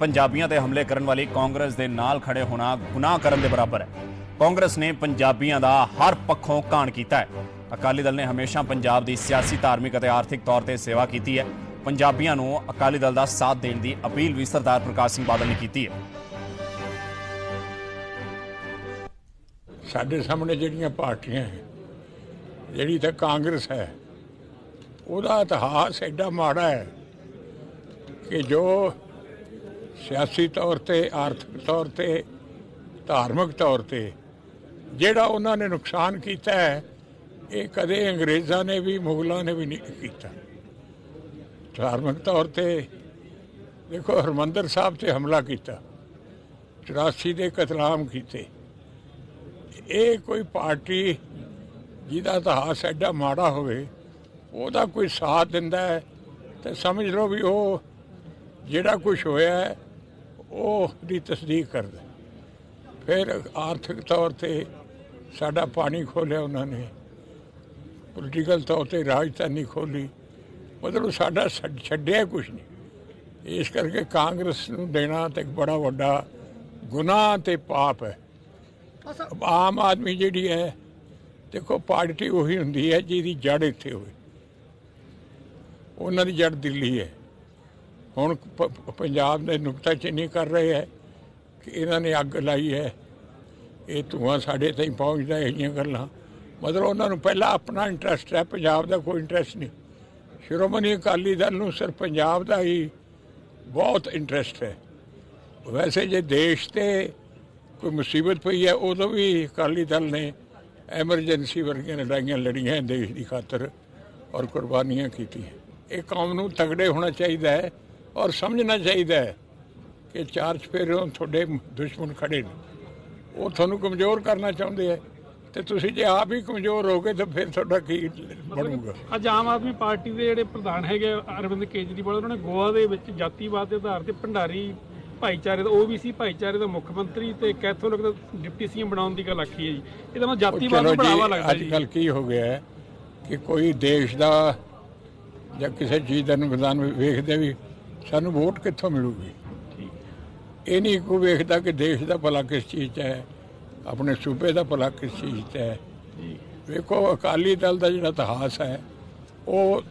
पंजाबियों पर हमले करने वाली कांग्रेस के नाल खड़े होना गुनाह करने के बराबर है। कांग्रेस ने पंजाबियों का हर पक्षों घाण किया है। अकाली दल ने हमेशा पंजाब की सियासी, धार्मिक और आर्थिक तौर पर सेवा की है। पंजाबियों को अकाली दल का साथ देने की अपील भी सरदार प्रकाश सिंह बादल ने की है। साढ़े सामने जिहड़ियां पार्टियां हैं, जिहड़ी तो कांग्रेस है, उसका इतिहास एडा माड़ा है कि जो सियासी तौर पर, आर्थिक तौर पर, धार्मिक तौर पर जिहड़ा उन्होंने नुकसान किया है, ये कदे अंग्रेज़ों ने भी, मुगलों ने भी नहीं किया। धार्मिक तौर पर देखो, हरमंदर साहब से हमला किया, 84 के कतलाम किए। ये कोई पार्टी जिहदा इतिहास एडा माड़ा होवे, ओहदा कोई साथ दिंदा है तो समझ लो भी वो जिहड़ा कुछ होया है उसकी तस्दीक करदा। फिर आर्थिक तौर पर साडा पानी खोलिया उन्होंने, पोलिटिकल तौर पर राजधानी खोली, मतलब साडा छड्डिया कुछ नहीं। इस करके कांग्रेस नूं देना तो एक बड़ा वड्डा गुनाह ते पाप है। आम आदमी जिहड़ी है, देखो पार्टी उही हुंदी है जिहदी जड़ इत्थे होवे, उन्हां दी जड़ दिल्ली है। हुण पंजाब दे नुक्ताचीनी कर रहे है कि इन्हां ने अग लाई है, ये धुआं साडे ताईं पहुंचदा, इहियां गल्लां। मतलब उन्होंने पहला अपना इंटरस्ट है, पंजाब का कोई इंटरस्ट नहीं। शिरोमणी अकाली दल में सिर्फ पंजाब का ही बहुत इंटरस्ट है। वैसे जो देश से कोई मुसीबत पई है, उदों भी अकाली दल ने एमरजेंसी वर्गियां लड़ाइयां लड़िया है देश की खातर और कुर्बानियां की हैं। ये कौम नूं तगड़े होना चाहिए है और समझना चाहिए है कि चार चफेरों थोड़े दुश्मन खड़े ने, वो तुहानूं कमज़ोर करना चाहते हैं। जे आप ही कमजोर हो गए तो फिर थोड़ा की बनूगा। अज आम आदमी पार्टी के जो प्रधान है अरविंद केजरीवाल, उन्होंने गोवा के जातिवाद के आधार पर भंडारी भाईचारे का, ओबीसी भाईचारे का मुख्यमंत्री तो कैथोलिक का डिप्टी सीएम बनाने की गल आखी है जी। ये मैं जातिवाद को बढ़ावा लगता है। अजकल की हो गया है कि कोई देश का या किसी चीज़ का अनुदान वेखदे भी सानू वोट कित्थों मिलूगी, ये नहीं कोई वेखदा कि देश का भला किस चीज़ च है, अपने सूबे का भला किस चीज़ का है। देखो अकाली दल का जो इतिहास है वो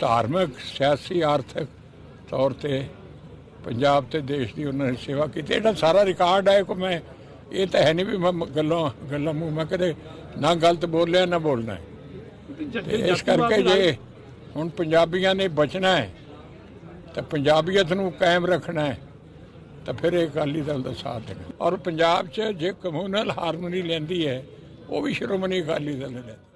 धार्मिक, सियासी, आर्थिक तौर पर पंजाब ते देश की उन्होंने सेवा की। एडा सारा रिकॉर्ड है। को मैं ये तो है नहीं भी मैं गलों मूँह मैं कदे ना गलत बोलिया ना बोलना है। इस करके जे हुण पंजाबियों ने बचना है तो पंजाबियत नूं कायम रखना है तो फिर अकाली दल का साथ देना। और पंजाब च जो कम्यूनल हारमोनी लेंदी है वो भी शिरोमणी अकाली दल ने लेंदी।